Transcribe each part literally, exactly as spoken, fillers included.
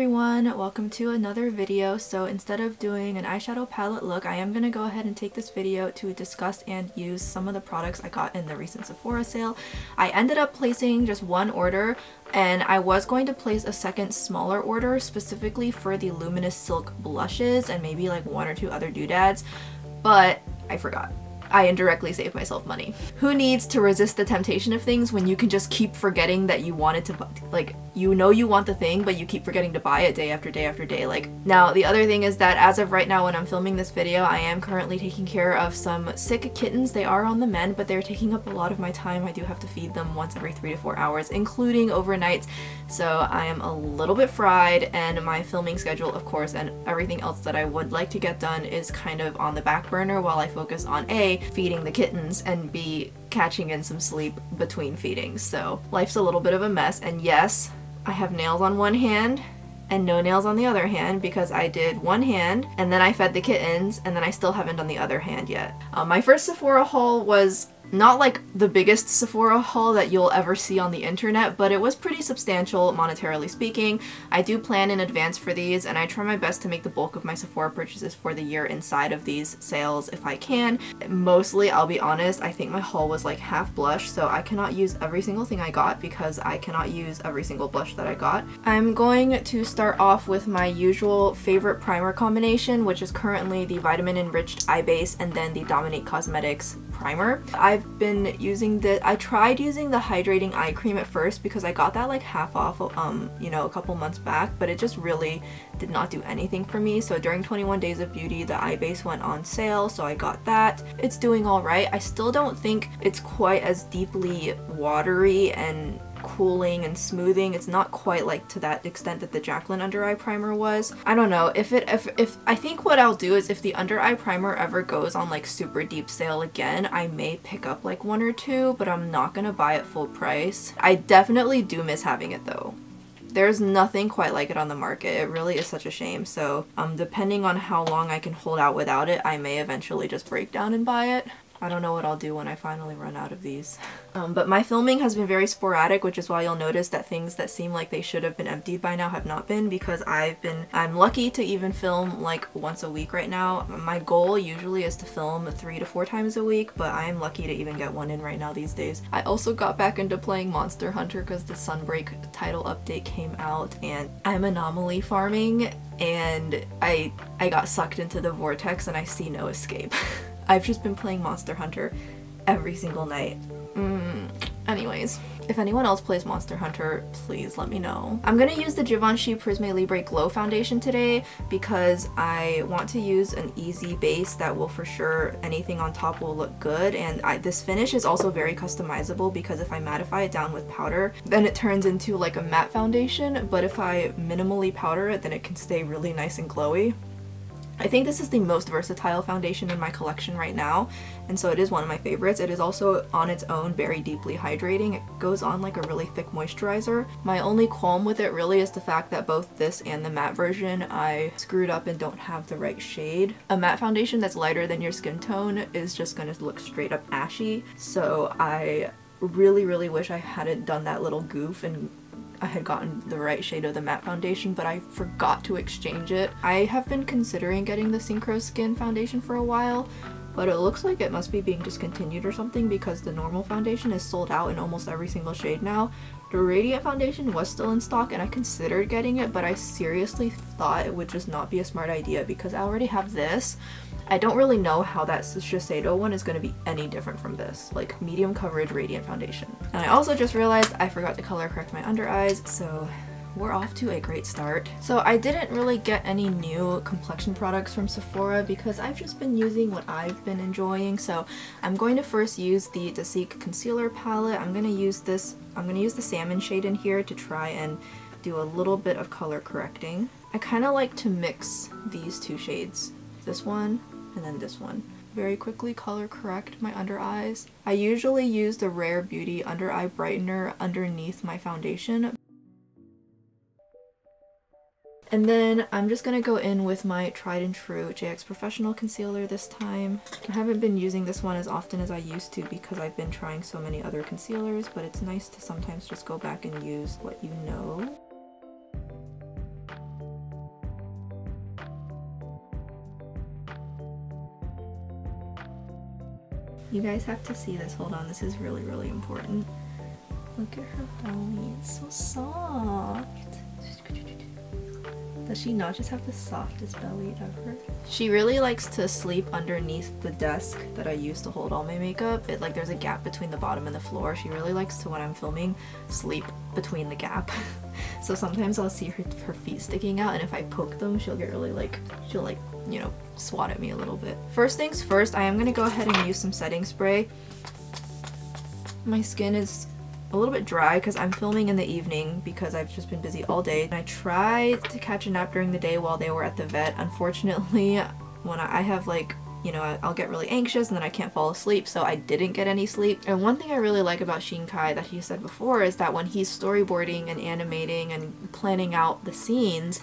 everyone, welcome to another video. So instead of doing an eyeshadow palette look, I am going to go ahead and take this video to discuss and use some of the products I got in the recent Sephora sale. I ended up placing just one order, and I was going to place a second smaller order specifically for the Luminous Silk blushes and maybe like one or two other doodads, but I forgot. I indirectly saved myself money. Who needs to resist the temptation of things when you can just keep forgetting that you wanted to buy, like, you know you want the thing, but you keep forgetting to buy it day after day after day. Like, now the other thing is that as of right now when I'm filming this video, I am currently taking care of some sick kittens. They are on the mend, but they're taking up a lot of my time. I do have to feed them once every three to four hours, including overnights. So I am a little bit fried, and my filming schedule, of course, and everything else that I would like to get done is kind of on the back burner while I focus on A, feeding the kittens, and B, catching in some sleep between feedings. So life's a little bit of a mess, and yes, I have nails on one hand and no nails on the other hand, because I did one hand and then I fed the kittens and then I still haven't done the other hand yet. Uh, my first Sephora haul was not like the biggest Sephora haul that you'll ever see on the internet, but it was pretty substantial monetarily speaking. I do plan in advance for these, and I try my best to make the bulk of my Sephora purchases for the year inside of these sales if I can. Mostly, I'll be honest, I think my haul was like half blush, so I cannot use every single thing I got because I cannot use every single blush that I got. I'm going to start off with my usual favorite primer combination, which is currently the Vitamin Enriched Eye Base and then the Dominique Cosmetics primer. I've I've been using the I tried using the hydrating eye cream at first because I got that like half off um you know a couple months back, but it just really did not do anything for me. So during twenty-one days of beauty, the eye base went on sale, so I got that. It's doing all right. I still don't think it's quite as deeply watery and cooling and smoothing. It's not quite like to that extent that the Jacqueline under eye primer was. I don't know if it if, if I think what I'll do is if the under eye primer ever goes on like super deep sale again, I may pick up like one or two, but I'm not gonna buy it full price. I definitely do miss having it though. There's nothing quite like it on the market. It really is such a shame. So um depending on how long I can hold out without it, I may eventually just break down and buy it. I don't know what I'll do when I finally run out of these. Um, but my filming has been very sporadic, which is why you'll notice that things that seem like they should have been emptied by now have not been, because I've been, I'm lucky to even film like once a week right now. My goal usually is to film three to four times a week, but I'm lucky to even get one in right now these days. I also got back into playing Monster Hunter because the Sunbreak title update came out, and I'm anomaly farming, and I, I got sucked into the vortex and I see no escape. I've just been playing Monster Hunter every single night. Mm. Anyways, if anyone else plays Monster Hunter, please let me know. I'm gonna use the Givenchy Prisme Libre Glow Foundation today because I want to use an easy base that will, for sure, anything on top will look good. And I, this finish is also very customizable because if I mattify it down with powder, then it turns into like a matte foundation. But if I minimally powder it, then it can stay really nice and glowy. I think this is the most versatile foundation in my collection right now, and so it is one of my favorites. It is also on its own very deeply hydrating. It goes on like a really thick moisturizer. My only qualm with it really is the fact that both this and the matte version I screwed up and don't have the right shade. A matte foundation that's lighter than your skin tone is just going to look straight up ashy, so I really really wish I hadn't done that little goof and I had gotten the right shade of the matte foundation, but I forgot to exchange it. I have been considering getting the Synchro Skin foundation for a while, but it looks like it must be being discontinued or something because the normal foundation is sold out in almost every single shade now. The Radiant foundation was still in stock and I considered getting it, but I seriously thought it would just not be a smart idea because I already have this. I don't really know how that Shiseido one is going to be any different from this, like medium coverage radiant foundation. And I also just realized I forgot to color correct my under eyes, so we're off to a great start. So I didn't really get any new complexion products from Sephora because I've just been using what I've been enjoying. So I'm going to first use the Dasique concealer palette. I'm going to use this, I'm going to use the salmon shade in here to try and do a little bit of color correcting. I kind of like to mix these two shades, this one and then this one. Very quickly color correct my under eyes. I usually use the Rare Beauty under eye brightener underneath my foundation. And then I'm just gonna go in with my tried and true J X Professional concealer this time. I haven't been using this one as often as I used to because I've been trying so many other concealers, but it's nice to sometimes just go back and use what you know. You guys have to see this. Hold on, this is really, really important. Look at her belly, it's so soft. Does she not just have the softest belly ever? She really likes to sleep underneath the desk that I use to hold all my makeup. It, like, there's a gap between the bottom and the floor. She really likes to, when I'm filming, sleep between the gap. So sometimes I'll see her, her feet sticking out, and if I poke them, she'll get really like, she'll like, you know, swat at me a little bit. First things first, I am gonna go ahead and use some setting spray. My skin is a little bit dry because I'm filming in the evening because I've just been busy all day. And I tried to catch a nap during the day while they were at the vet. Unfortunately, when I have like, you know, I'll get really anxious and then I can't fall asleep, so I didn't get any sleep. And one thing I really like about Shinkai that he said before is that when he's storyboarding and animating and planning out the scenes,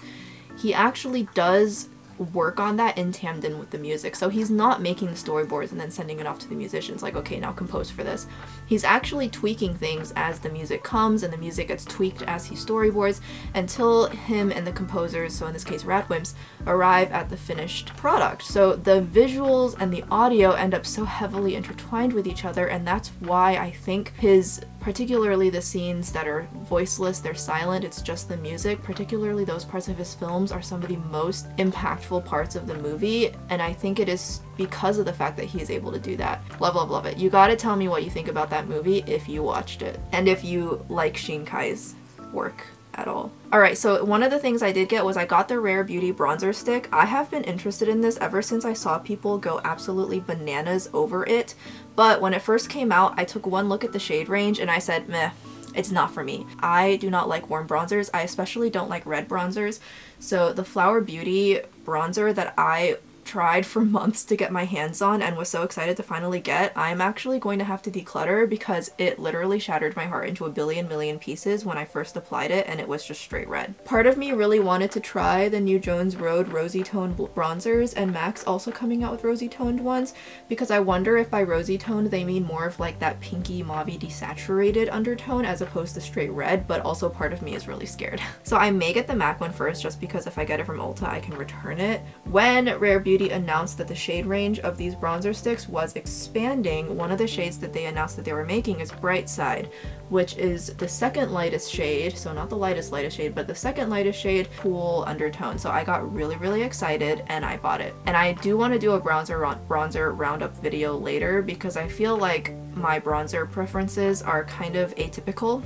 he actually does work on that in tandem with the music. So he's not making the storyboards and then sending it off to the musicians like, okay, now compose for this. He's actually tweaking things as the music comes, and the music gets tweaked as he storyboards until him and the composers, so in this case Radwimps, arrive at the finished product. So the visuals and the audio end up so heavily intertwined with each other, and that's why I think his, particularly the scenes that are voiceless, they're silent, it's just the music, particularly those parts of his films are some of the most impactful parts of the movie, and I think it is because of the fact that he is able to do that. Love, love, love it. You gotta tell me what you think about that movie if you watched it, and if you like Shinkai's work at all. Alright, so one of the things I did get was I got the Rare Beauty bronzer stick. I have been interested in this ever since I saw people go absolutely bananas over it, but when it first came out, I took one look at the shade range and I said, meh, it's not for me. I do not like warm bronzers. I especially don't like red bronzers, so the Flower Beauty bronzer that I tried for months to get my hands on and was so excited to finally get, I'm actually going to have to declutter because it literally shattered my heart into a billion million pieces when I first applied it, and it was just straight red. Part of me really wanted to try the new Jones Road rosy toned bronzers, and MAC's also coming out with rosy toned ones, because I wonder if by rosy toned they mean more of like that pinky mauvey desaturated undertone as opposed to straight red, but also part of me is really scared. So I may get the MAC one first, just because if I get it from Ulta I can return it. When Rare Beauty announced that the shade range of these bronzer sticks was expanding, one of the shades that they announced that they were making is Bright Side, which is the second lightest shade, so not the lightest lightest shade, but the second lightest shade, cool undertone. So I got really, really excited and I bought it. And I do want to do a bronzer bronzer roundup video later because I feel like my bronzer preferences are kind of atypical.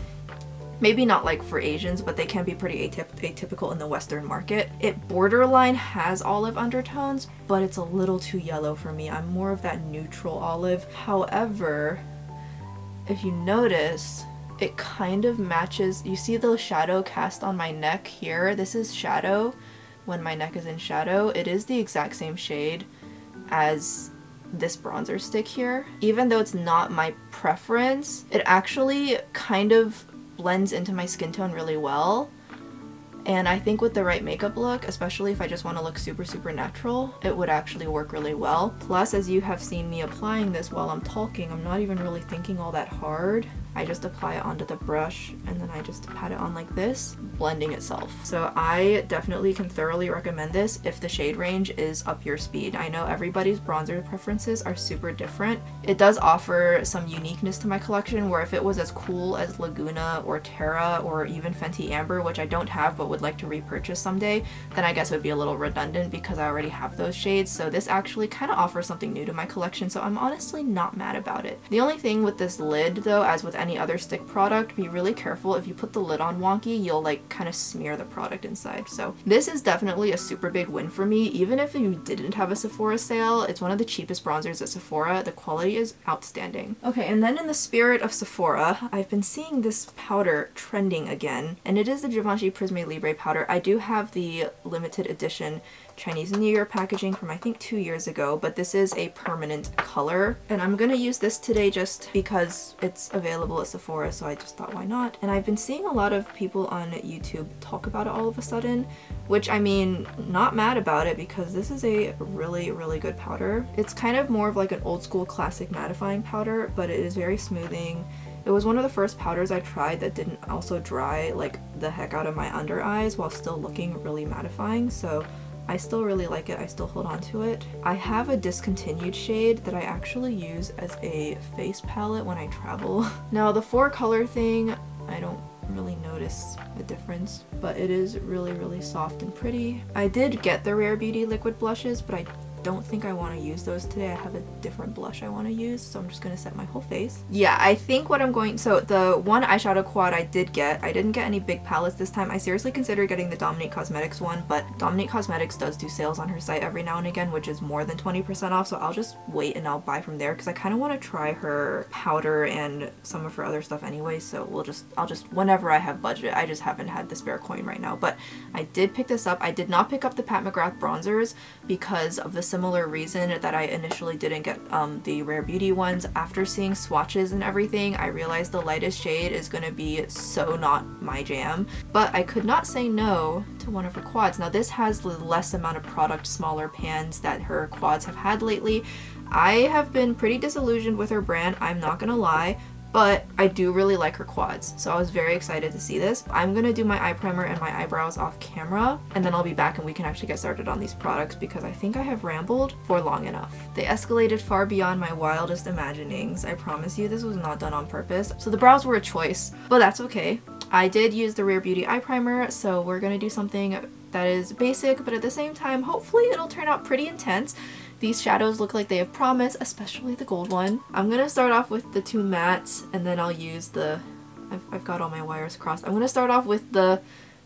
Maybe not like for Asians, but they can be pretty atyp atypical in the Western market. It borderline has olive undertones, but it's a little too yellow for me. I'm more of that neutral olive. However, if you notice, it kind of matches. You see the shadow cast on my neck here? This is shadow. When my neck is in shadow, it is the exact same shade as this bronzer stick here. Even though it's not my preference, it actually kind of blends into my skin tone really well, and I think with the right makeup look, especially if I just want to look super super natural, it would actually work really well. Plus, as you have seen me applying this while I'm talking, I'm not even really thinking all that hard. I just apply it onto the brush and then I just pat it on like this, blending itself. So I definitely can thoroughly recommend this if the shade range is up your speed. I know everybody's bronzer preferences are super different. It does offer some uniqueness to my collection, where if it was as cool as Laguna or Terra or even Fenty Amber, which I don't have but would like to repurchase someday, then I guess it would be a little redundant because I already have those shades. So this actually kind of offers something new to my collection, so I'm honestly not mad about it. The only thing with this lid though, as with any other stick product, be really careful. If you put the lid on wonky, you'll like kind of smear the product inside. So this is definitely a super big win for me. Even if you didn't have a Sephora sale, it's one of the cheapest bronzers at Sephora. The quality is outstanding. Okay, and then in the spirit of Sephora, I've been seeing this powder trending again, and it is the Givenchy Prisme Libre powder. I do have the limited edition Chinese New Year packaging from I think two years ago, but this is a permanent color, and I'm gonna use this today just because it's available at Sephora, so I just thought why not. And I've been seeing a lot of people on YouTube talk about it all of a sudden, which I mean, not mad about it because this is a really really good powder. It's kind of more of like an old school classic mattifying powder, but it is very smoothing. It was one of the first powders I tried that didn't also dry like the heck out of my under eyes while still looking really mattifying, so I still really like it. I still hold on to it. I have a discontinued shade that I actually use as a face palette when I travel. Now the four color thing, I don't really notice a difference, but it is really, really soft and pretty. I did get the Rare Beauty liquid blushes, but I don't think I want to use those today. I have a different blush I want to use, so I'm just going to set my whole face. Yeah, I think what I'm going... So the one eyeshadow quad I did get, I didn't get any big palettes this time. I seriously considered getting the Dominique Cosmetics one, but Dominique Cosmetics does do sales on her site every now and again, which is more than twenty percent off, so I'll just wait and I'll buy from there because I kind of want to try her powder and some of her other stuff anyway, so we'll just... I'll just... Whenever I have budget, I just haven't had the spare coin right now, but I did pick this up. I did not pick up the Pat McGrath bronzers because of the similar reason that I initially didn't get um, the Rare Beauty ones. After seeing swatches and everything, I realized the lightest shade is going to be so not my jam, but I could not say no to one of her quads. Now this has less amount of product, smaller pans that her quads have had lately. I have been pretty disillusioned with her brand, I'm not gonna lie, but I do really like her quads, so I was very excited to see this. I'm gonna do my eye primer and my eyebrows off camera, and then I'll be back and we can actually get started on these products because I think I have rambled for long enough. They escalated far beyond my wildest imaginings. I promise you this was not done on purpose. So the brows were a choice, but that's okay. I did use the Rare Beauty eye primer, so we're gonna do something that is basic, but at the same time, hopefully it'll turn out pretty intense. These shadows look like they have promise, especially the gold one. I'm gonna start off with the two mattes, and then I'll use the... I've, I've got all my wires crossed. I'm gonna start off with the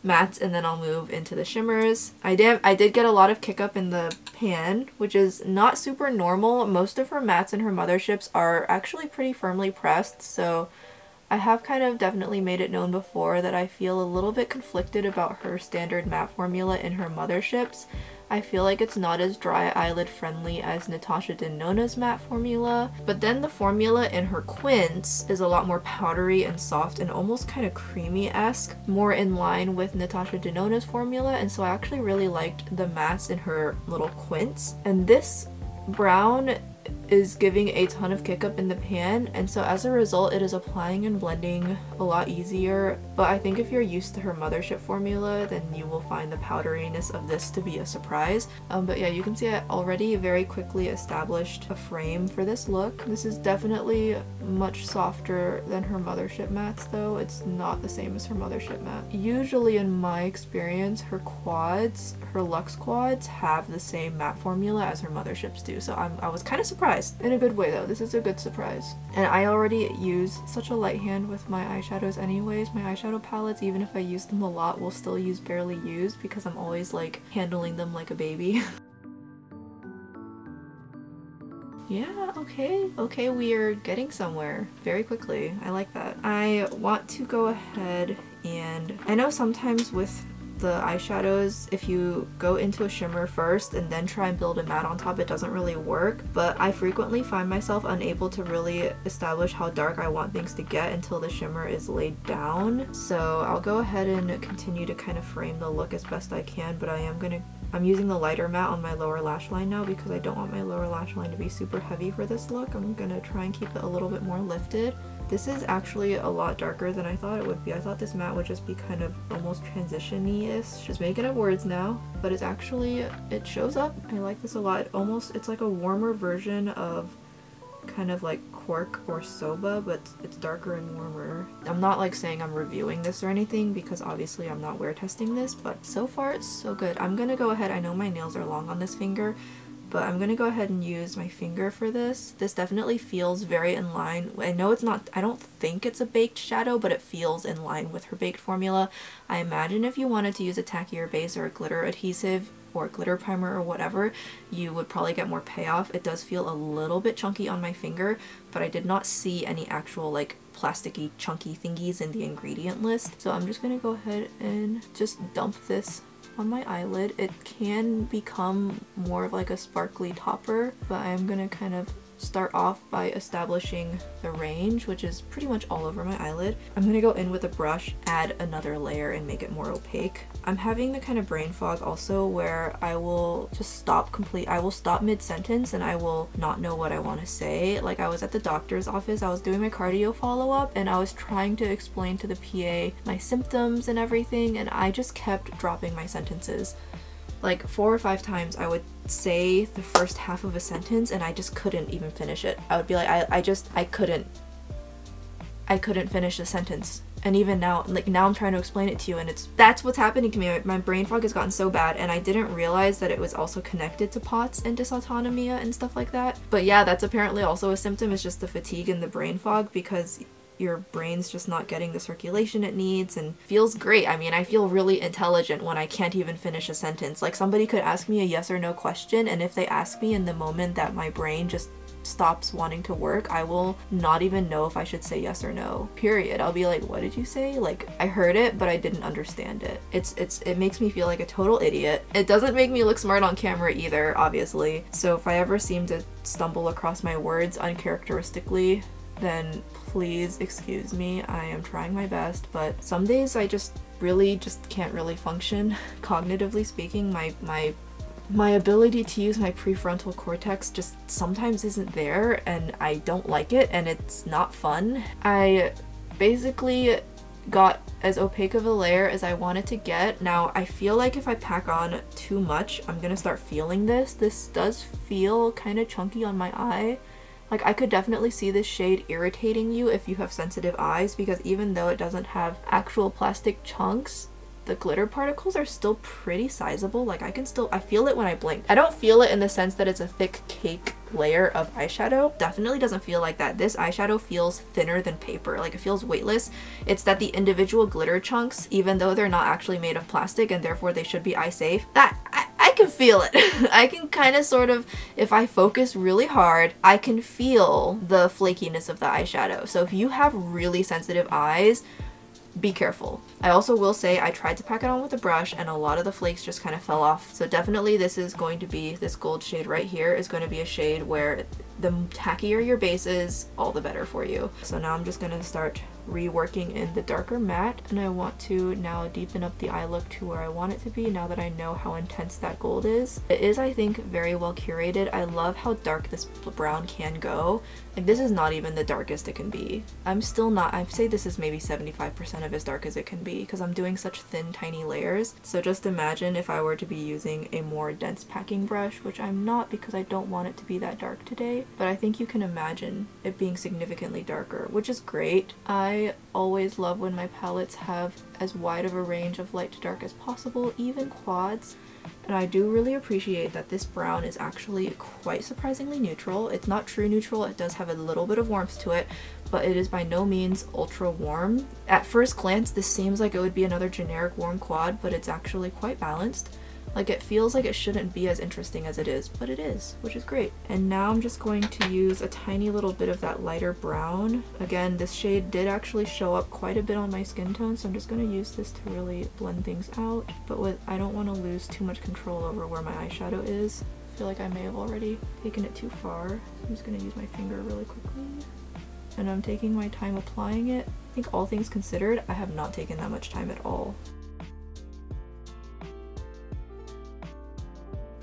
mattes, and then I'll move into the shimmers. I did, I did get a lot of kick up in the pan, which is not super normal. Most of her mattes and her motherships are actually pretty firmly pressed, so I have kind of definitely made it known before that I feel a little bit conflicted about her standard matte formula in her motherships. I feel like it's not as dry eyelid friendly as Natasha Denona's matte formula, but then the formula in her quints is a lot more powdery and soft and almost kind of creamy-esque, more in line with Natasha Denona's formula, and so I actually really liked the mattes in her little quints. And this brown is giving a ton of kick up in the pan, and so as a result it is applying and blending a lot easier, but I think if you're used to her mothership formula then you will find the powderiness of this to be a surprise. Um, but yeah, you can see I already very quickly established a frame for this look. This is definitely much softer than her mothership mattes though. It's not the same as her mothership matte. Usually in my experience her quads, her luxe quads, have the same matte formula as her motherships do, so I'm, I was kind of surprised. In a good way though, this is a good surprise. And I already use such a light hand with my eyeshadows anyways. My eyeshadow palettes, even if I use them a lot, will still use barely used because I'm always like handling them like a baby. Yeah, okay. Okay, we are getting somewhere very quickly. I like that. I want to go ahead and... I know sometimes with the eyeshadows, if you go into a shimmer first and then try and build a matte on top, it doesn't really work, but I frequently find myself unable to really establish how dark I want things to get until the shimmer is laid down. So I'll go ahead and continue to kind of frame the look as best I can, but I am gonna I'm using the lighter matte on my lower lash line now because I don't want my lower lash line to be super heavy for this look. I'm gonna try and keep it a little bit more lifted. This is actually a lot darker than I thought it would be. I thought this matte would just be kind of almost transition-y-ish. Just making up words now, but it's actually, it shows up. I like this a lot. It almost, it's like a warmer version of kind of like Cork or Soba, but it's darker and warmer. I'm not like saying I'm reviewing this or anything because obviously I'm not wear testing this, but so far it's so good. I'm gonna go ahead, I know my nails are long on this finger, but I'm gonna go ahead and use my finger for this. This definitely feels very in line. I know it's not, I don't think it's a baked shadow, but it feels in line with her baked formula. I imagine if you wanted to use a tackier base or a glitter adhesive or a glitter primer or whatever, you would probably get more payoff. It does feel a little bit chunky on my finger, but I did not see any actual like plasticky chunky thingies in the ingredient list. So I'm just gonna go ahead and just dump this on my eyelid. It can become more of like a sparkly topper, but I'm gonna kind of start off by establishing the range, which is pretty much all over my eyelid. I'm gonna go in with a brush, add another layer, and make it more opaque. I'm having the kind of brain fog also where I will just stop complete, I will stop mid-sentence and I will not know what I want to say. Like I was at the doctor's office, I was doing my cardio follow-up and I was trying to explain to the P A my symptoms and everything, and I just kept dropping my sentences. like four or five times I would say the first half of a sentence and I just couldn't even finish it. I would be like, I, I just, I couldn't, I couldn't finish the sentence. And even now, like now I'm trying to explain it to you and it's, that's what's happening to me. My brain fog has gotten so bad and I didn't realize that it was also connected to POTS and dysautonomia and stuff like that. But yeah, that's apparently also a symptom. It's just the fatigue and the brain fog because your brain's just not getting the circulation it needs and feels great. I mean, I feel really intelligent when I can't even finish a sentence. Like somebody could ask me a yes or no question and if they ask me in the moment that my brain just stops wanting to work, I will not even know if I should say yes or no, period. I'll be like, what did you say? Like, I heard it, but I didn't understand it. It's, it's, it makes me feel like a total idiot. It doesn't make me look smart on camera either, obviously. So if I ever seem to stumble across my words uncharacteristically, then please excuse me. I am trying my best, but some days I just really just can't really function. Cognitively speaking, my, my My ability to use my prefrontal cortex just sometimes isn't there and I don't like it and it's not fun. I basically got as opaque of a layer as I wanted to get. Now I feel like if I pack on too much, I'm gonna start feeling this. This does feel kind of chunky on my eye. Like, I could definitely see this shade irritating you if you have sensitive eyes because even though it doesn't have actual plastic chunks, the glitter particles are still pretty sizable. Like, I can still, I feel it when I blink. I don't feel it in the sense that it's a thick cake layer of eyeshadow. Definitely doesn't feel like that. This eyeshadow feels thinner than paper. Like, it feels weightless. It's that the individual glitter chunks, even though they're not actually made of plastic and therefore they should be eye safe, that I, I can feel it. I can kind of sort of, if I focus really hard, I can feel the flakiness of the eyeshadow. So if you have really sensitive eyes, be careful. I also will say I tried to pack it on with a brush and a lot of the flakes just kind of fell off. So definitely this is going to be, this gold shade right here is going to be a shade where the tackier your base is, all the better for you. So now I'm just going to start reworking in the darker matte and I want to now deepen up the eye look to where I want it to be now that I know how intense that gold is. It is, I think, very well curated. I love how dark this brown can go. Like, this is not even the darkest it can be. I'm still not, I'd say this is maybe seventy-five percent of as dark as it can be because I'm doing such thin, tiny layers. So just imagine if I were to be using a more dense packing brush, which I'm not because I don't want it to be that dark today, but I think you can imagine it being significantly darker, which is great. I I always love when my palettes have as wide of a range of light to dark as possible, even quads, and I do really appreciate that this brown is actually quite surprisingly neutral. It's not true neutral, it does have a little bit of warmth to it, but it is by no means ultra warm. At first glance, this seems like it would be another generic warm quad, but it's actually quite balanced. Like, it feels like it shouldn't be as interesting as it is, but it is, which is great. And now I'm just going to use a tiny little bit of that lighter brown. Again, this shade did actually show up quite a bit on my skin tone, so I'm just going to use this to really blend things out. But with, I don't want to lose too much control over where my eyeshadow is. I feel like I may have already taken it too far. I'm just going to use my finger really quickly. And I'm taking my time applying it. I think all things considered, I have not taken that much time at all.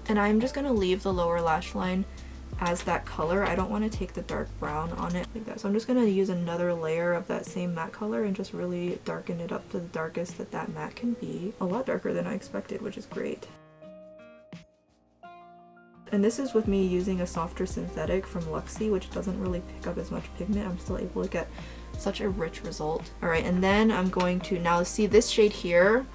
And I'm just going to leave the lower lash line as that color. I don't want to take the dark brown on it like that. So I'm just going to use another layer of that same matte color and just really darken it up to the darkest that that matte can be. A lot darker than I expected, which is great. And this is with me using a softer synthetic from Luxie, which doesn't really pick up as much pigment. I'm still able to get such a rich result. All right, and then I'm going to now see this shade here.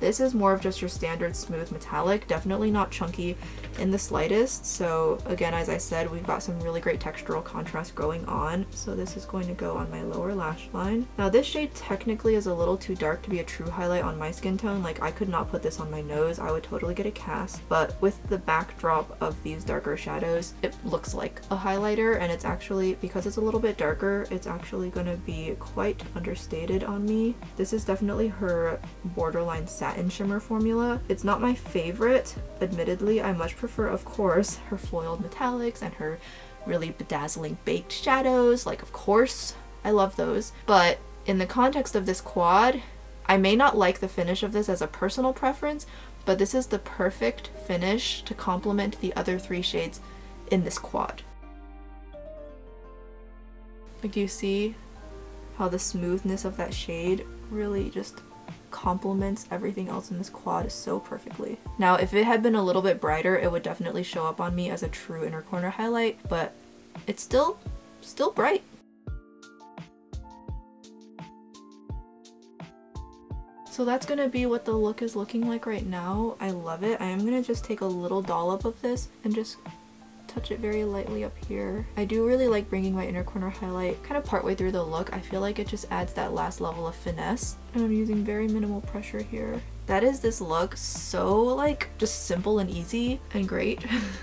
This is more of just your standard smooth metallic, definitely not chunky in the slightest. So again, as I said, we've got some really great textural contrast going on. So this is going to go on my lower lash line. Now this shade technically is a little too dark to be a true highlight on my skin tone. Like, I could not put this on my nose. I would totally get a cast. But with the backdrop of these darker shadows, it looks like a highlighter, and it's actually, because it's a little bit darker, it's actually going to be quite understated on me. This is definitely her borderline satin Satin shimmer formula. It's not my favorite, admittedly. I much prefer, of course, her foiled metallics and her really bedazzling baked shadows. Like, of course, I love those. But in the context of this quad, I may not like the finish of this as a personal preference, but this is the perfect finish to complement the other three shades in this quad. Like, do you see how the smoothness of that shade really just complements everything else in this quad so perfectly. Now, if it had been a little bit brighter, it would definitely show up on me as a true inner corner highlight, but it's still, still bright. So that's going to be what the look is looking like right now. I love it. I am going to just take a little dollop of this and just touch it very lightly up here. I do really like bringing my inner corner highlight kind of partway through the look. I feel like it just adds that last level of finesse. And I'm using very minimal pressure here. That is this look. So like just simple and easy and great.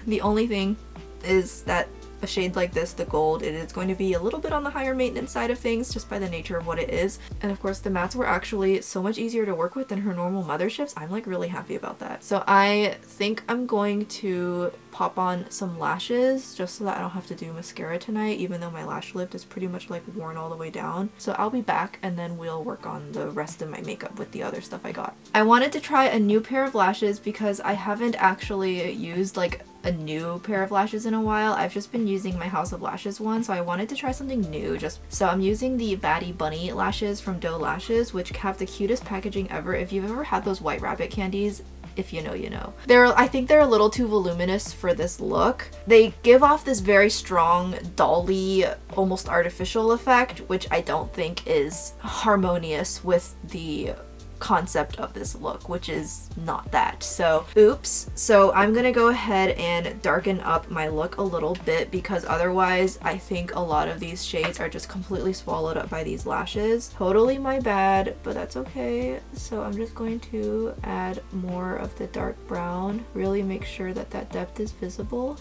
The only thing is that a shade like this, the gold, it is going to be a little bit on the higher maintenance side of things just by the nature of what it is. And of course the mattes were actually so much easier to work with than her normal motherships. I'm like really happy about that. So I think I'm going to pop on some lashes just so that I don't have to do mascara tonight, even though my lash lift is pretty much like worn all the way down. So I'll be back and then we'll work on the rest of my makeup with the other stuff I got. I wanted to try a new pair of lashes because I haven't actually used like a new pair of lashes in a while. I've just been using my House of Lashes one, so I wanted to try something new. Just so I'm using the Batty Bunny lashes from Doe Lashes, which have the cutest packaging ever. If you've ever had those White Rabbit candies, if you know, you know. They're, I think they're a little too voluminous for this look. They give off this very strong, dolly, almost artificial effect, which I don't think is harmonious with the concept of this look, which is not that. So oops. So I'm gonna go ahead and darken up my look a little bit because otherwise I think a lot of these shades are just completely swallowed up by these lashes. Totally my bad, but that's okay. So I'm just going to add more of the dark brown, really make sure that that depth is visible.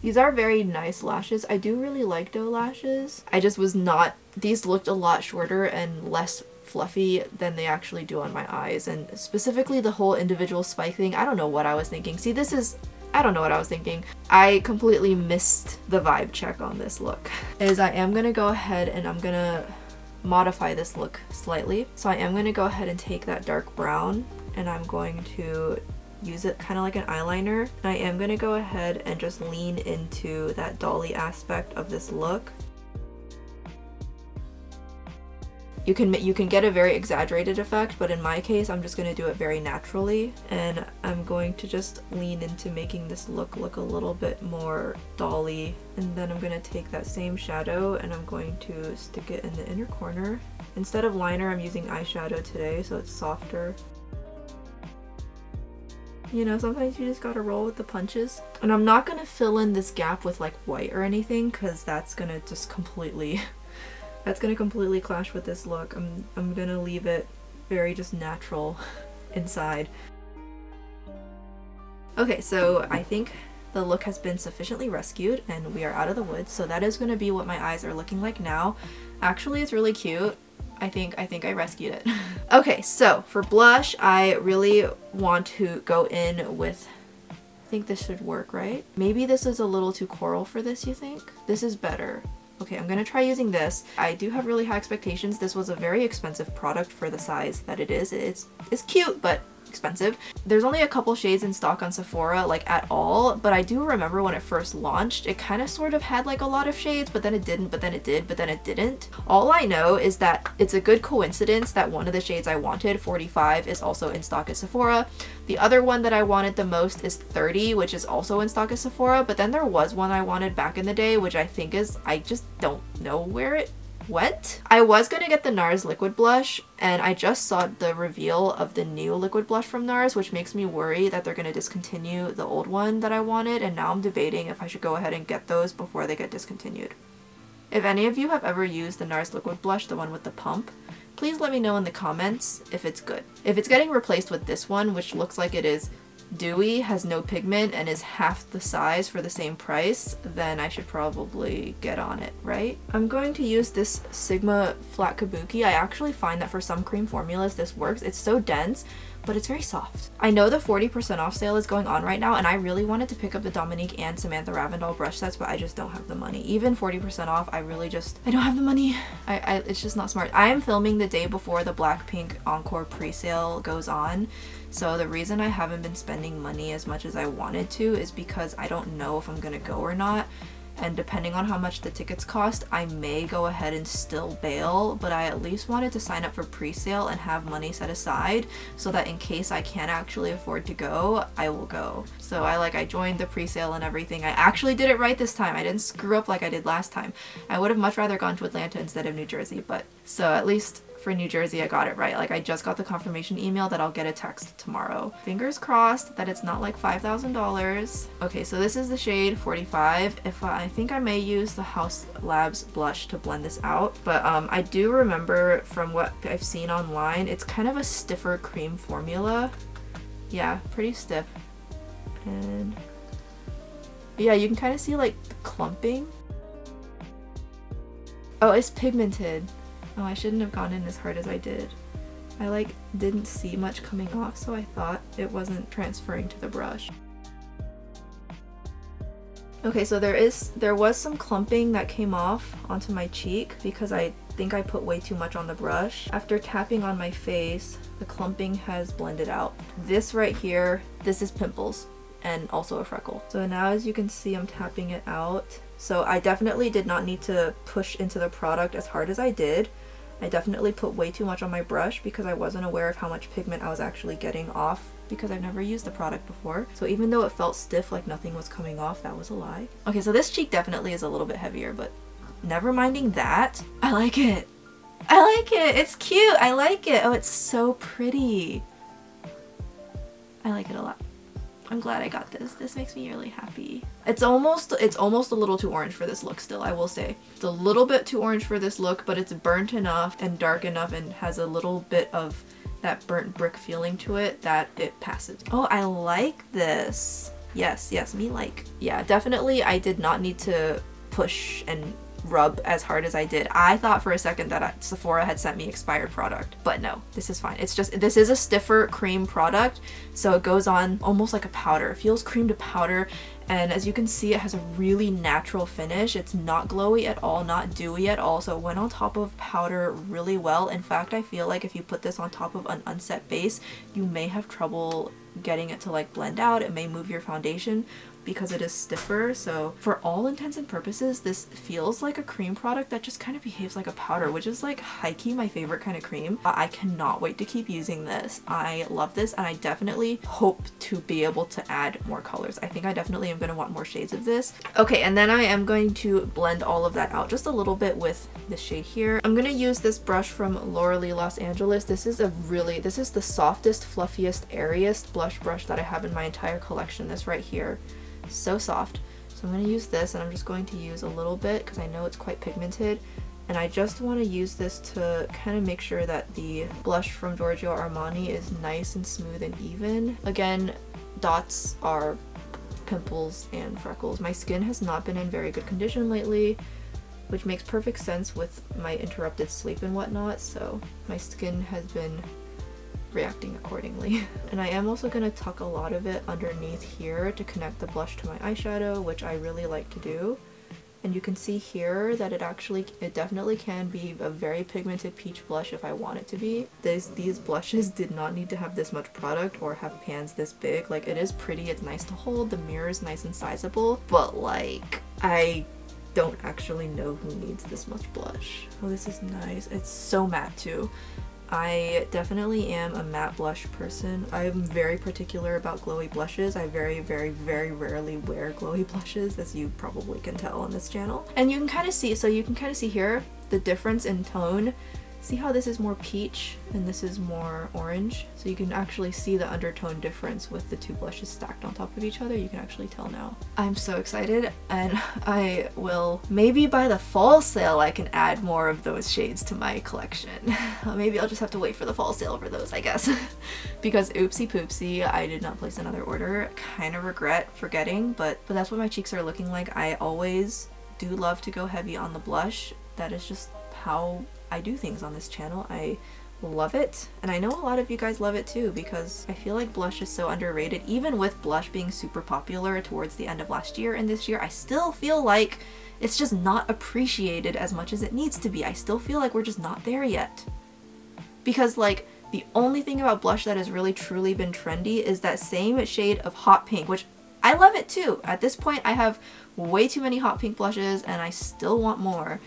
These are very nice lashes. I do really like Doe Lashes. I just was not, these looked a lot shorter and less fluffy than they actually do on my eyes. And specifically the whole individual spike thing, I don't know what I was thinking. See, this is, I don't know what I was thinking. I completely missed the vibe check on this look. Is I am gonna go ahead and I'm gonna modify this look slightly. So I am gonna go ahead and take that dark brown and I'm going to use it kind of like an eyeliner, and I am going to go ahead and just lean into that dolly aspect of this look. You can you can get a very exaggerated effect, but in my case I'm just going to do it very naturally, and I'm going to just lean into making this look look a little bit more dolly. And then I'm going to take that same shadow and I'm going to stick it in the inner corner. Instead of liner, I'm using eyeshadow today, so it's softer. You know, sometimes you just gotta roll with the punches. And I'm not gonna fill in this gap with like white or anything because that's gonna just completely that's gonna completely clash with this look. I'm, I'm gonna leave it very just natural inside. Okay, so I think the look has been sufficiently rescued and we are out of the woods. So that is gonna be what my eyes are looking like now. Actually, it's really cute. I think I think I rescued it. Okay, so for blush, I really want to go in with, I think this should work, right? Maybe this is a little too coral for this, you think? This is better. Okay, I'm gonna try using this. I do have really high expectations. This was a very expensive product for the size that it is. It's, it's cute, but expensive. There's only a couple shades in stock on Sephora, like at all, but I do remember when it first launched, it kind of sort of had like a lot of shades, but then it didn't, but then it did, but then it didn't. All I know is that it's a good coincidence that one of the shades I wanted, forty-five, is also in stock at Sephora. The other one that I wanted the most is thirty, which is also in stock at Sephora, but then there was one I wanted back in the day, which I think is, I just don't know where it went. I was gonna get the NARS liquid blush, and I just saw the reveal of the new liquid blush from NARS, which makes me worry that they're gonna discontinue the old one that I wanted, and now I'm debating if I should go ahead and get those before they get discontinued. If any of you have ever used the NARS liquid blush, the one with the pump, please let me know in the comments if it's good. If it's getting replaced with this one, which looks like it is dewy, has no pigment, and is half the size for the same price, then I should probably get on it, right? I'm going to use this Sigma Flat Kabuki. I actually find that for some cream formulas this works. It's so dense, but it's very soft. I know the forty percent off sale is going on right now, and I really wanted to pick up the Dominique and Samantha Ravindal brush sets, but I just don't have the money. Even forty percent off, I really just, I don't have the money. I, I it's just not smart. I am filming the day before the Blackpink Encore pre-sale goes on. So the reason I haven't been spending money as much as I wanted to is because I don't know if I'm gonna go or not. and depending on how much the tickets cost, I may go ahead and still bail, but I at least wanted to sign up for pre-sale and have money set aside so that in case I can't actually afford to go, I will go. So I like I joined the pre-sale and everything. I actually did it right this time. I didn't screw up like I did last time. I would have much rather gone to Atlanta instead of New Jersey, but so at least for New Jersey, I got it right. Like, I just got the confirmation email that I'll get a text tomorrow. Fingers crossed that it's not like five thousand dollars. Okay, so this is the shade forty-five. If I, I think I may use the House Labs blush to blend this out, but um, I do remember from what I've seen online, it's kind of a stiffer cream formula. Yeah, pretty stiff. And yeah, you can kind of see like the clumping. Oh, it's pigmented. Oh, I shouldn't have gone in as hard as I did. I like didn't see much coming off, so I thought it wasn't transferring to the brush. Okay, so there is there was some clumping that came off onto my cheek because I think I put way too much on the brush. After tapping on my face, the clumping has blended out. This right here, this is pimples and also a freckle. So now as you can see, I'm tapping it out. So I definitely did not need to push into the product as hard as I did. I definitely put way too much on my brush because I wasn't aware of how much pigment I was actually getting off because I've never used the product before. So even though it felt stiff, like nothing was coming off, that was a lie. Okay, so this cheek definitely is a little bit heavier, but never minding that, I like it. I like it. It's cute. I like it. Oh, it's so pretty. I like it a lot. I'm glad I got this. This makes me really happy. It's almost it's almost a little too orange for this look still, I will say. It's a little bit too orange for this look, but it's burnt enough and dark enough and has a little bit of that burnt brick feeling to it that it passes. Oh, I like this. Yes, yes, me like. Yeah, definitely I did not need to push and rub as hard as I did. I thought for a second that I, Sephora had sent me expired product, but no, this is fine. It's just, this is a stiffer cream product, so it goes on almost like a powder. It feels cream to powder, and as you can see, it has a really natural finish. It's not glowy at all, not dewy at all, so it went on top of powder really well. In fact, I feel like if you put this on top of an unset base, you may have trouble getting it to like blend out. It may move your foundation because it is stiffer. So for all intents and purposes, this feels like a cream product that just kind of behaves like a powder, which is like high-key my favorite kind of cream. I cannot wait to keep using this. I love this, and I definitely hope to be able to add more colors. I think I definitely am going to want more shades of this. Okay, and then I am going to blend all of that out just a little bit with this shade here. I'm going to use this brush from Laura Lee Los Angeles. This is a really, this is the softest, fluffiest, airiest blush brush that I have in my entire collection, this right here. So soft. So I'm going to use this, and I'm just going to use a little bit because I know it's quite pigmented, and I just want to use this to kind of make sure that the blush from Giorgio Armani is nice and smooth and even. Again, dots are pimples and freckles. My skin has not been in very good condition lately, which makes perfect sense with my interrupted sleep and whatnot, so my skin has been reacting accordingly. And I am also going to tuck a lot of it underneath here to connect the blush to my eyeshadow, which I really like to do. And you can see here that it actually, it definitely can be a very pigmented peach blush if I want it to be. These, these blushes did not need to have this much product or have pans this big. Like, it is pretty, it's nice to hold, the mirror is nice and sizable, but like, I don't actually know who needs this much blush. Oh, this is nice. It's so matte too. I definitely am a matte blush person. I'm very particular about glowy blushes. I very, very, very rarely wear glowy blushes, as you probably can tell on this channel. And you can kind of see, so you can kind of see here the difference in tone. See how this is more peach and this is more orange? So you can actually see the undertone difference with the two blushes stacked on top of each other. You can actually tell now. I'm so excited, and I will, maybe by the fall sale I can add more of those shades to my collection. Maybe I'll just have to wait for the fall sale for those, I guess. Because oopsie poopsie, I did not place another order. Kind of regret forgetting, but, but that's what my cheeks are looking like. I always do love to go heavy on the blush. That is just how I do things on this channel. I love it, and I know a lot of you guys love it too, because I feel like blush is so underrated. Even with blush being super popular towards the end of last year and this year, I still feel like it's just not appreciated as much as it needs to be. I still feel like we're just not there yet, because like the only thing about blush that has really truly been trendy is that same shade of hot pink, which I love it too. At this point, I have way too many hot pink blushes and I still want more.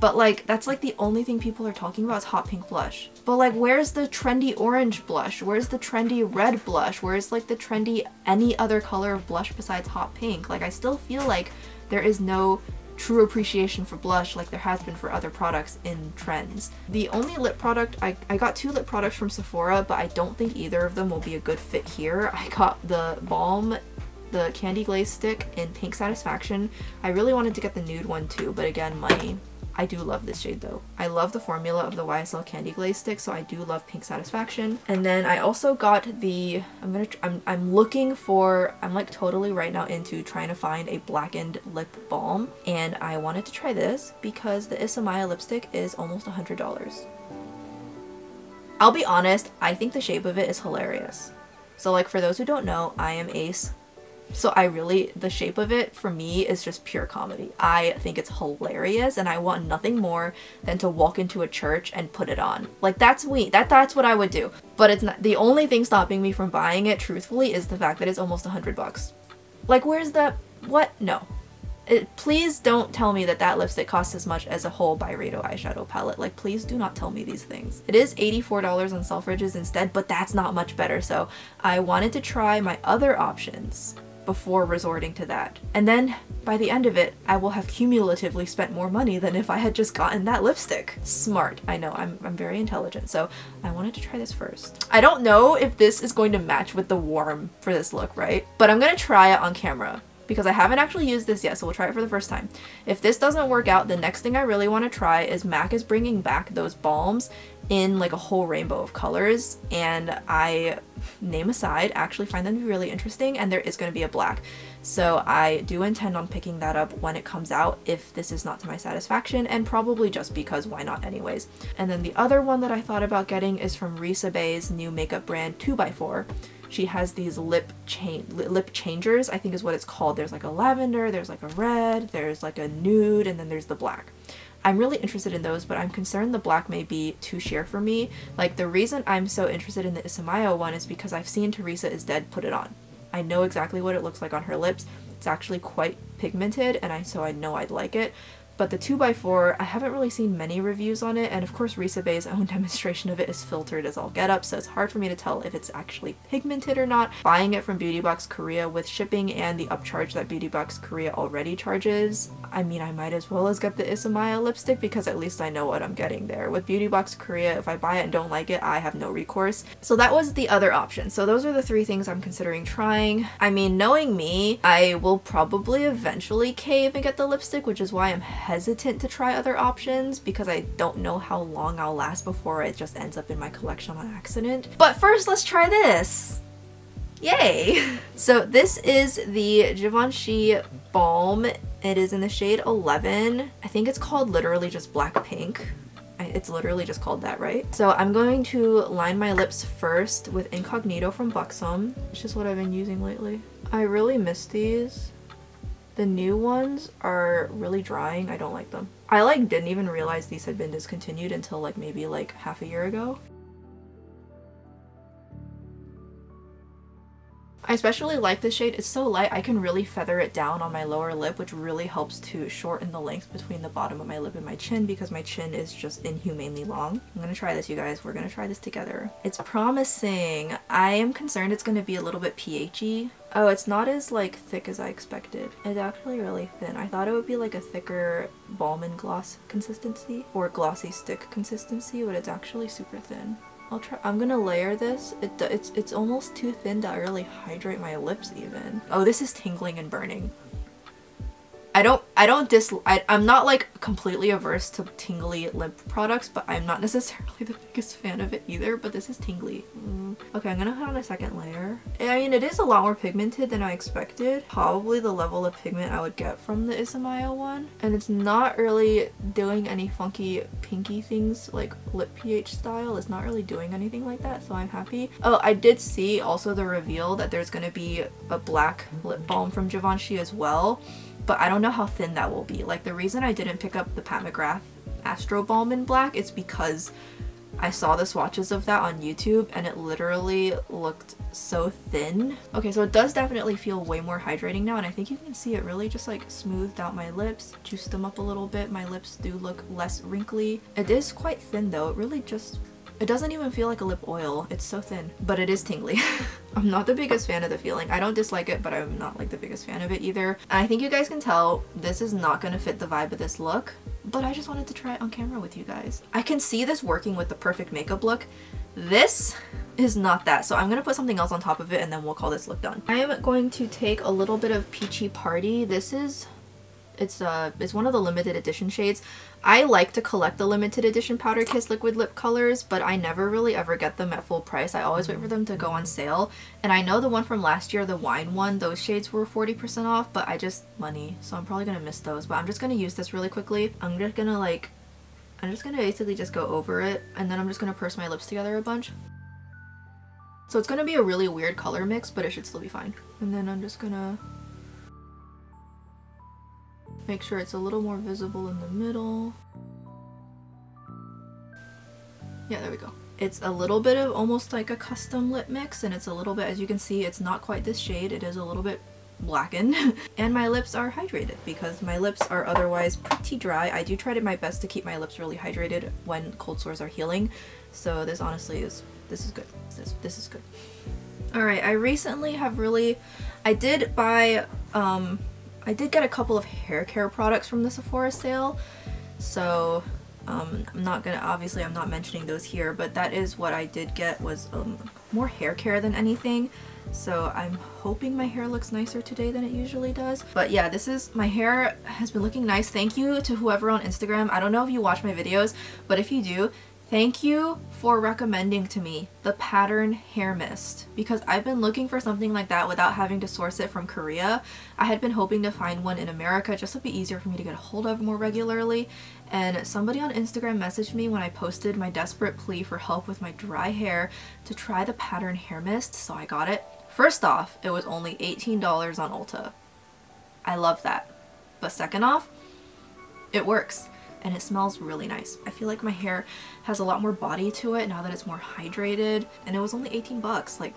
But like, that's like the only thing people are talking about is hot pink blush. But like, where's the trendy orange blush? Where's the trendy red blush? Where's like the trendy any other color of blush besides hot pink? Like, I still feel like there is no true appreciation for blush like there has been for other products in trends. The only lip product, I, I got two lip products from Sephora, but I don't think either of them will be a good fit here. I got the Balm, the Candy Glaze Stick in Pink Satisfaction. I really wanted to get the nude one too, but again, money. I do love this shade though. I love the formula of the Y S L Candy Glaze Stick, so I do love Pink Satisfaction. And then I also got the, I'm gonna, I'm, I'm looking for, I'm like totally right now into trying to find a blackened lip balm. And I wanted to try this because the Isamaya lipstick is almost one hundred dollars. I'll be honest, I think the shape of it is hilarious. So like, for those who don't know, I am ace. So I really, the shape of it for me is just pure comedy. I think it's hilarious and I want nothing more than to walk into a church and put it on. Like, that's we, that that's what I would do. But it's not, the only thing stopping me from buying it truthfully is the fact that it's almost a hundred bucks. Like, where's the, what? No. It, please don't tell me that that lipstick costs as much as a whole Byredo eyeshadow palette. Like, please do not tell me these things. It is eighty-four dollars on Selfridges instead, but that's not much better. So I wanted to try my other options before resorting to that. And then by the end of it, I will have cumulatively spent more money than if I had just gotten that lipstick. Smart. I know, I'm, I'm very intelligent, so I wanted to try this first. I don't know if this is going to match with the warm for this look, right? But I'm gonna try it on camera because I haven't actually used this yet, so we'll try it for the first time. If this doesn't work out, the next thing I really wanna try is MAC is bringing back those balms in like a whole rainbow of colors, and I, name aside, actually find them to be really interesting, and there is going to be a black. So I do intend on picking that up when it comes out if this is not to my satisfaction, and probably just because why not anyways. And then the other one that I thought about getting is from Risa Bay's new makeup brand two by four. She has these lip cha- lip changers, I think is what it's called. There's like a lavender, there's like a red, there's like a nude, and then there's the black. I'm really interested in those, but I'm concerned the black may be too sheer for me. Like, the reason I'm so interested in the Isamaya one is because I've seen Teresa Is Dead put it on. I know exactly what it looks like on her lips. It's actually quite pigmented, and I so I know I'd like it. But the two by four, I haven't really seen many reviews on it, and of course Risa Bay's own demonstration of it is filtered as all get up, so it's hard for me to tell if it's actually pigmented or not. Buying it from Beauty Box Korea with shipping and the upcharge that Beauty Box Korea already charges, I mean, I might as well as get the Isamaya lipstick because at least I know what I'm getting there. With Beauty Box Korea, if I buy it and don't like it, I have no recourse. So that was the other option. So those are the three things I'm considering trying. I mean, knowing me, I will probably eventually cave and get the lipstick, which is why I'm hesitant to try other options, because I don't know how long I'll last before it just ends up in my collection on accident. But first, let's try this! Yay! So this is the Givenchy Balm. It is in the shade eleven. I think it's called literally just Black Pink. It's literally just called that, right? So I'm going to line my lips first with Incognito from Buxom, which is what I've been using lately. I really miss these. The new ones are really drying. I don't like them. I like didn't even realize these had been discontinued until like maybe like half a year ago. I especially like this shade. It's so light. I can really feather it down on my lower lip, which really helps to shorten the length between the bottom of my lip and my chin because my chin is just inhumanely long. I'm gonna try this, you guys. We're gonna try this together. It's promising. I am concerned it's gonna be a little bit peachy. Oh, it's not as like thick as I expected. It's actually really thin. I thought it would be like a thicker balm and gloss consistency or glossy stick consistency, but it's actually super thin. I'll try. I'm gonna layer this. It, it's it's almost too thin to really hydrate my lips even. Oh, this is tingling and burning. I don't I don't dis I, I'm not like completely averse to tingly lip products, but I'm not necessarily the biggest fan of it either, but this is tingly. Mm. Okay, I'm gonna put on a second layer. I mean, it is a lot more pigmented than I expected. Probably the level of pigment I would get from the Isamaya one, and it's not really doing any funky pinky things like lip pH style. It's not really doing anything like that, so I'm happy. Oh, I did see also the reveal that there's gonna be a black lip balm from Givenchy as well, but I don't know how thin that will be. Like, the reason I didn't pick up the Pat McGrath Astro Balm in black is because I saw the swatches of that on YouTube and it literally looked so thin. Okay, so it does definitely feel way more hydrating now, and I think you can see it really just like smoothed out my lips, juiced them up a little bit. My lips do look less wrinkly. It is quite thin though. It really just, it doesn't even feel like a lip oil. It's so thin, but it is tingly. I'm not the biggest fan of the feeling. I don't dislike it, but I'm not like the biggest fan of it either. And I think you guys can tell this is not gonna fit the vibe of this look, but I just wanted to try it on camera with you guys. I can see this working with the perfect makeup look. This is not that, so I'm gonna put something else on top of it and then we'll call this look done. I am going to take a little bit of Peachy Party. This is, it's uh, it's one of the limited edition shades. I like to collect the limited edition Powder Kiss liquid lip colors, but I never really ever get them at full price. I always wait for them to go on sale, and I know the one from last year, the wine one, those shades were forty percent off, but I just, money, so I'm probably gonna miss those. But I'm just gonna use this really quickly. I'm just gonna like, I'm just gonna basically just go over it, and then I'm just gonna purse my lips together a bunch. So it's gonna be a really weird color mix, but it should still be fine. And then I'm just gonna make sure it's a little more visible in the middle. Yeah, there we go. It's a little bit of almost like a custom lip mix, and it's a little bit, as you can see, it's not quite this shade. It is a little bit blackened. And my lips are hydrated because my lips are otherwise pretty dry. I do try to my best to keep my lips really hydrated when cold sores are healing. So this honestly is, this is good. This, this is good. All right, I recently have really, I did buy, um, I did get a couple of hair care products from the Sephora sale, so um, I'm not gonna, obviously I'm not mentioning those here, but that is what I did get, was um, more hair care than anything. So I'm hoping my hair looks nicer today than it usually does. But yeah, this is, my hair has been looking nice. Thank you to whoever on Instagram. I don't know if you watch my videos, but if you do, thank you for recommending to me the Pattern Hair Mist, because I've been looking for something like that without having to source it from Korea. I had been hoping to find one in America just to be easier for me to get a hold of more regularly, and somebody on Instagram messaged me when I posted my desperate plea for help with my dry hair to try the Pattern Hair Mist, so I got it. First off, it was only eighteen dollars on Ulta. I love that. But second off, it works. And it smells really nice. I feel like my hair has a lot more body to it now that it's more hydrated, and it was only eighteen bucks. Like,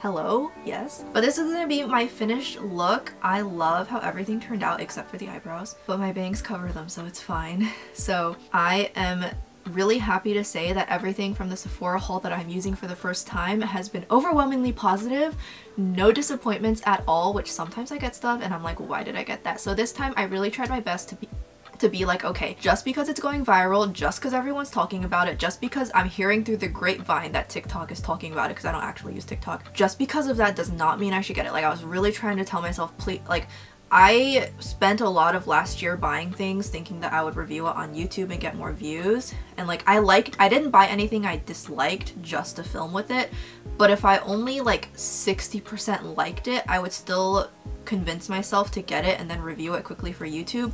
hello? Yes. But this is gonna be my finished look. I love how everything turned out except for the eyebrows, but my bangs cover them, so it's fine. So I am really happy to say that everything from the Sephora haul that I'm using for the first time has been overwhelmingly positive. No disappointments at all, which sometimes I get stuff and I'm like, why did I get that? So this time I really tried my best to be to be like, okay, just because it's going viral, just because everyone's talking about it, just because I'm hearing through the grapevine that TikTok is talking about it, because I don't actually use TikTok, just because of that does not mean I should get it. Like, I was really trying to tell myself, please, like, I spent a lot of last year buying things thinking that I would review it on YouTube and get more views, and like I liked I didn't buy anything I disliked just to film with it, but if I only like sixty percent liked it, I would still convince myself to get it and then review it quickly for YouTube.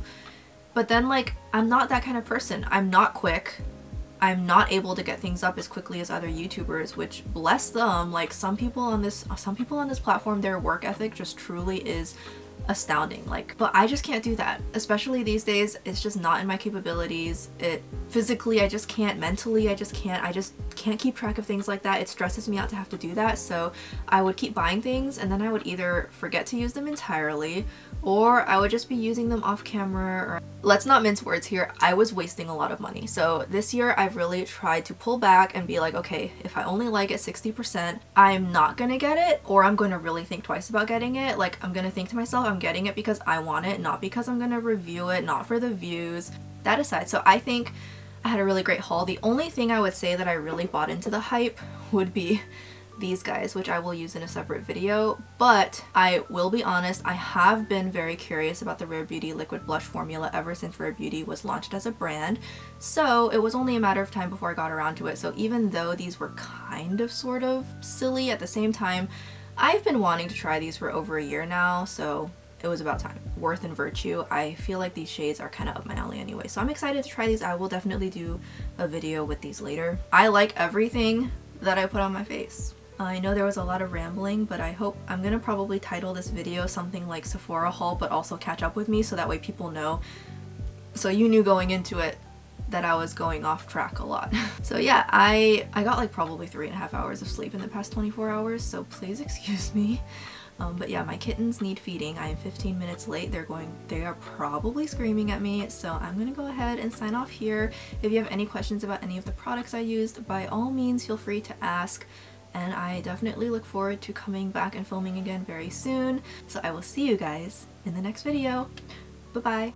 But then, like, I'm not that kind of person. I'm not quick. I'm not able to get things up as quickly as other YouTubers, which, bless them, like, some people on this, some people on this platform, their work ethic just truly is astounding. Like, but I just can't do that. Especially these days, it's just not in my capabilities. It physically, I just can't. Mentally, I just can't. I just can't keep track of things like that. It stresses me out to have to do that. So I would keep buying things, and then I would either forget to use them entirely, or I would just be using them off camera. Or let's not mince words here, I was wasting a lot of money. So this year I've really tried to pull back and be like, okay, if I only like it sixty percent, I'm not gonna get it, or I'm gonna really think twice about getting it. Like, I'm gonna think to myself, I'm getting it because I want it, not because I'm gonna review it, not for the views. That aside, so I think I had a really great haul. The only thing I would say that I really bought into the hype would be these guys, which I will use in a separate video, but I will be honest, I have been very curious about the Rare Beauty liquid blush formula ever since Rare Beauty was launched as a brand, so it was only a matter of time before I got around to it. So even though these were kind of sort of silly, at the same time I've been wanting to try these for over a year now, so it was about time. Worth and Virtue, I feel like these shades are kind of up my alley anyway, so I'm excited to try these. I will definitely do a video with these later. I like everything that I put on my face. I know there was a lot of rambling, but I hope, I'm gonna probably title this video something like Sephora haul but also catch up with me, so that way people know, so you knew going into it that I was going off track a lot. So yeah, I, I got like probably three and a half hours of sleep in the past twenty-four hours, so please excuse me. Um, but yeah, my kittens need feeding. I am fifteen minutes late. They're going, they are probably screaming at me. So I'm going to go ahead and sign off here. If you have any questions about any of the products I used, by all means, feel free to ask. And I definitely look forward to coming back and filming again very soon. So I will see you guys in the next video. Bye-bye.